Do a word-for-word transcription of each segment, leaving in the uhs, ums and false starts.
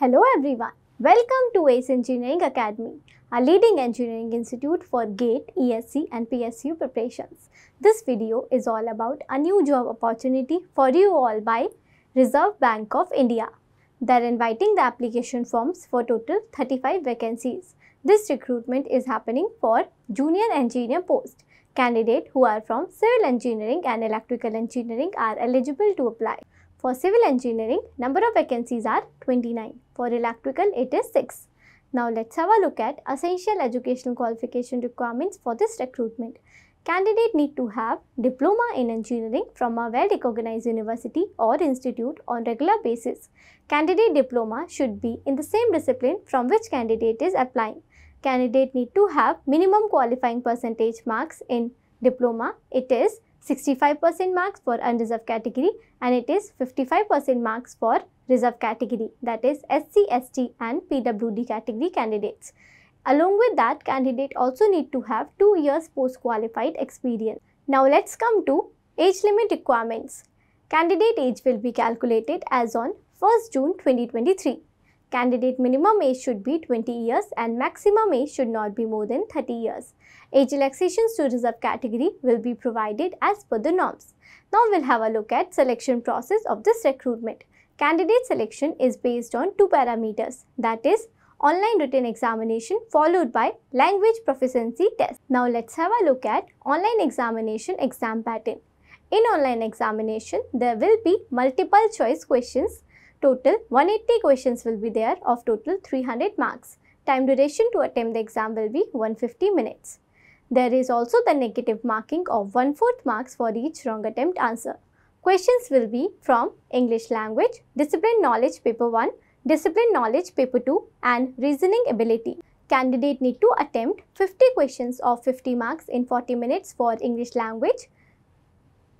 Hello everyone, welcome to Ace Engineering Academy, a leading engineering institute for GATE, E S E and P S U preparations. This video is all about a new job opportunity for you all by Reserve Bank of India. They are inviting the application forms for total thirty-five vacancies. This recruitment is happening for junior engineer post. Candidates who are from civil engineering and electrical engineering are eligible to apply. For civil engineering, number of vacancies are twenty-nine. For electrical, it is six. Now let's have a look at essential educational qualification requirements for this recruitment. Candidate need to have diploma in engineering from a well-recognized university or institute on regular basis. Candidate diploma should be in the same discipline from which candidate is applying. Candidate need to have minimum qualifying percentage marks in diploma. It is sixty-five percent marks for unreserved category and it is fifty-five percent marks for reserved category, that is S C, S T and P W D category candidates. Along with that, candidate also need to have two years post-qualified experience. Now let's come to age limit requirements. Candidate age will be calculated as on first June twenty twenty-three. Candidate minimum age should be twenty years and maximum age should not be more than thirty years. Age relaxations to reserve category will be provided as per the norms. Now we'll have a look at selection process of this recruitment. Candidate selection is based on two parameters, that is online written examination followed by language proficiency test. Now let's have a look at online examination exam pattern. In online examination, there will be multiple choice questions. Total one hundred eighty questions will be there of total three hundred marks. Time duration to attempt the exam will be one hundred fifty minutes. There is also the negative marking of one-fourth marks for each wrong attempt answer. Questions will be from English language, discipline knowledge paper one, discipline knowledge paper two and reasoning ability. Candidate need to attempt fifty questions of fifty marks in forty minutes for English language,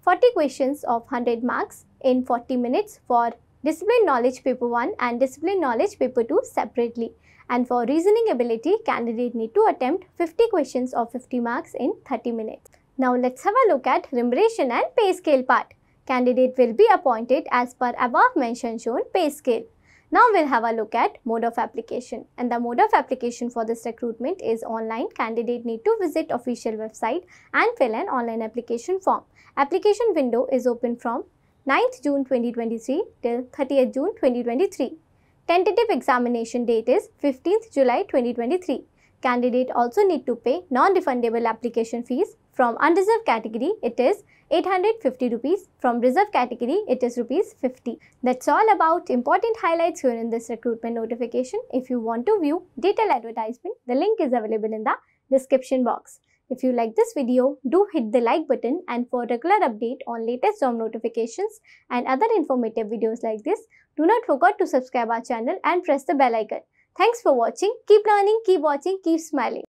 forty questions of one hundred marks in forty minutes for Discipline Knowledge Paper one and Discipline Knowledge Paper two separately, and for Reasoning Ability, candidate need to attempt fifty questions of fifty marks in thirty minutes. Now let's have a look at remuneration and pay scale part. Candidate will be appointed as per above mentioned shown pay scale. Now we'll have a look at mode of application, and the mode of application for this recruitment is online. Candidate need to visit official website and fill an online application form. Application window is open from ninth June twenty twenty-three till thirtieth June twenty twenty-three. Tentative examination date is fifteenth July twenty twenty-three. Candidate also need to pay non-refundable application fees. From unreserved category, it is eight hundred fifty rupees. From reserved category, it is rupees fifty. That's all about important highlights here in this recruitment notification. If you want to view detailed advertisement, the link is available in the description box. If you like this video, do hit the like button, and for regular update on latest job notifications and other informative videos like this, do not forget to subscribe our channel and press the bell icon. Thanks for watching. Keep learning, keep watching, keep smiling.